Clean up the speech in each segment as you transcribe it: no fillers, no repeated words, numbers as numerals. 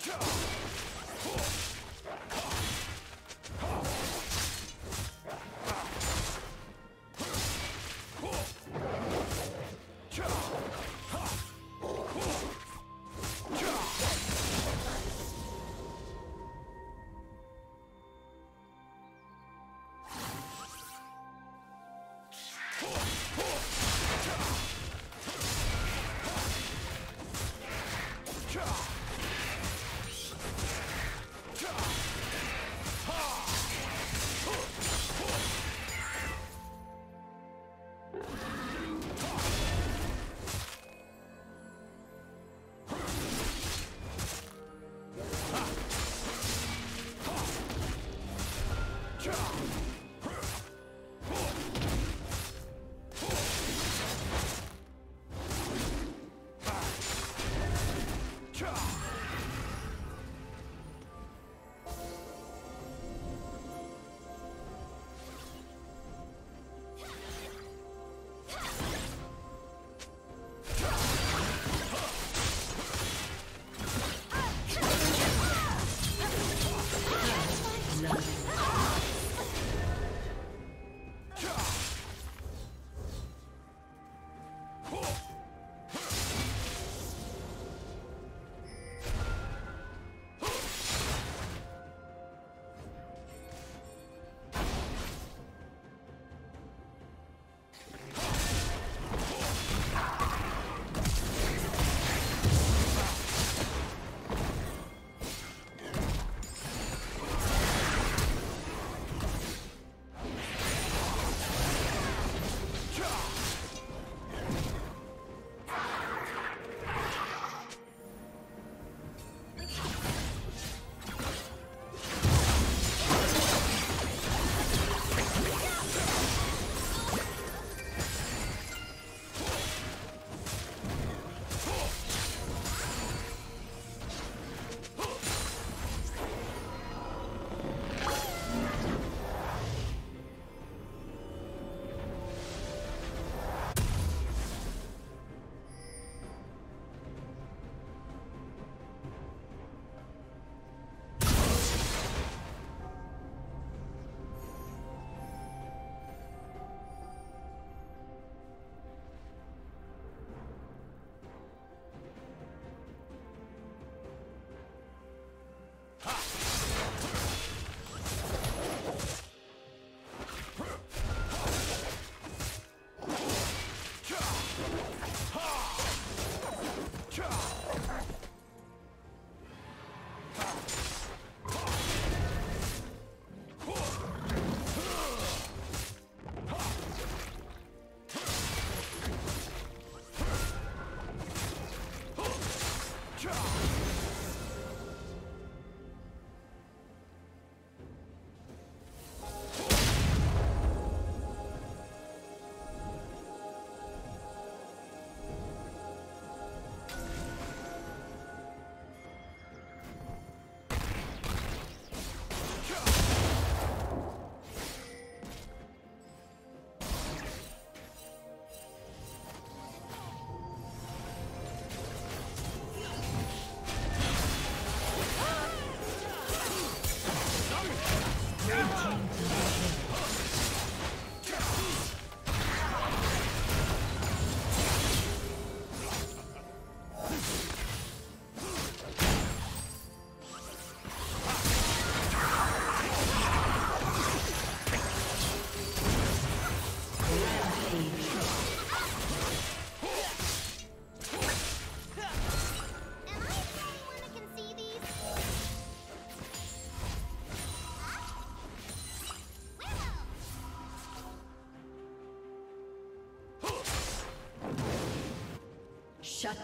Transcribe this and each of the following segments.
Shut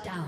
down.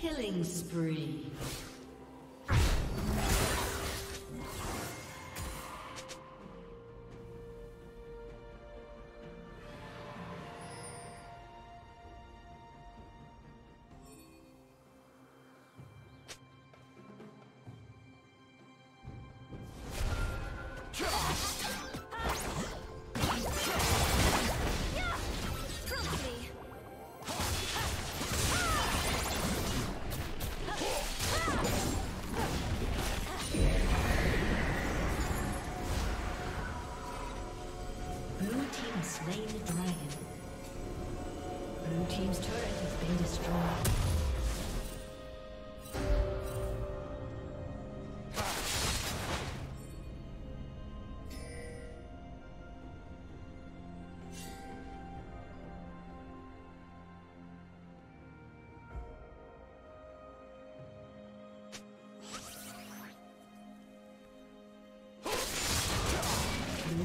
Killing spree. Slay the dragon. Blue team's turret has been destroyed. Blue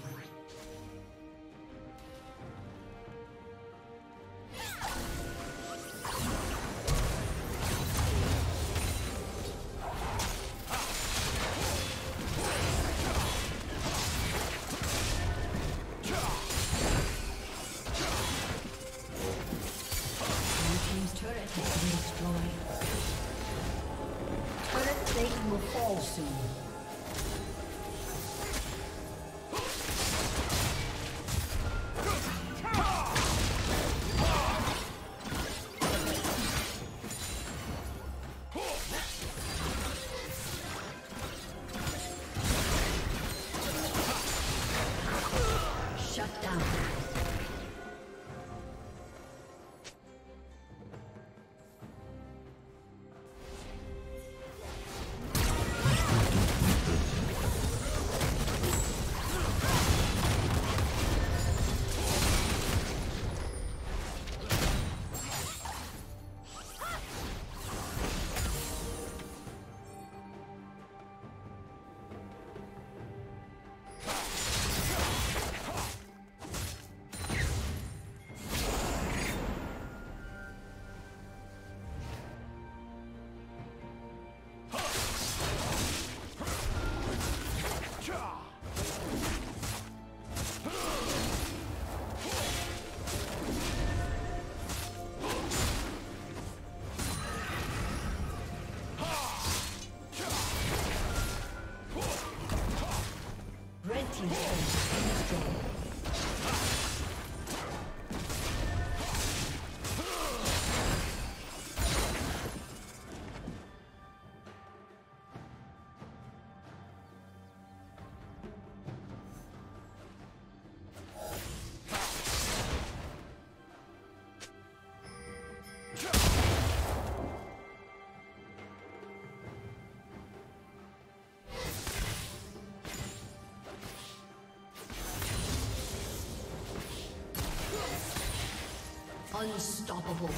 Unstoppable.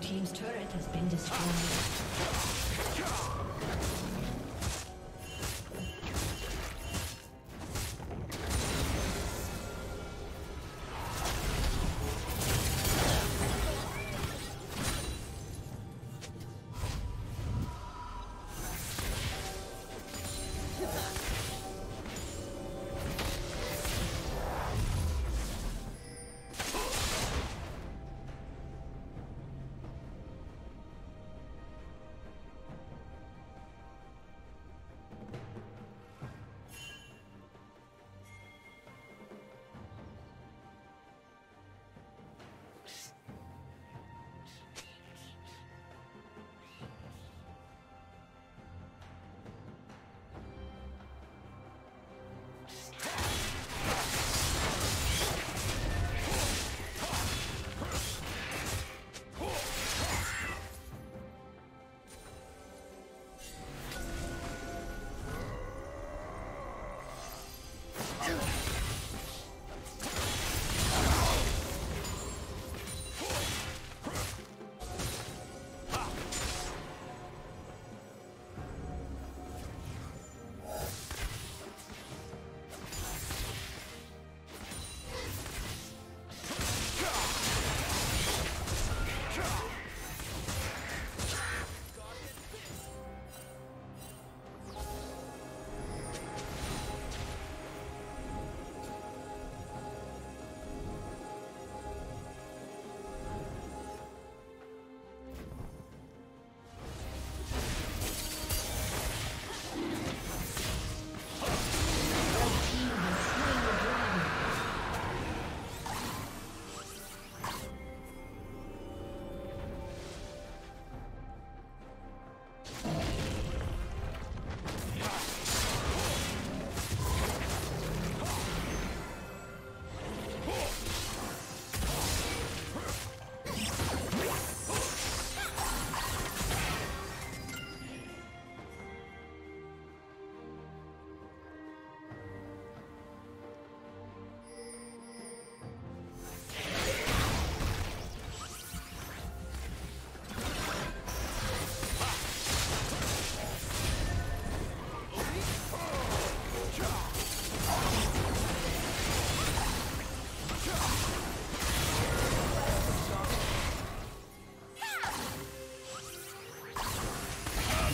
Team's turret has been destroyed.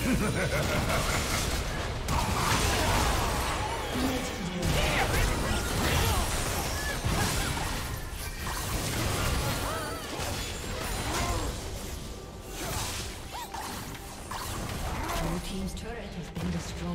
Your team's turret has been destroyed. Team's turret has been destroyed.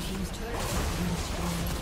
Team's turret has been destroyed.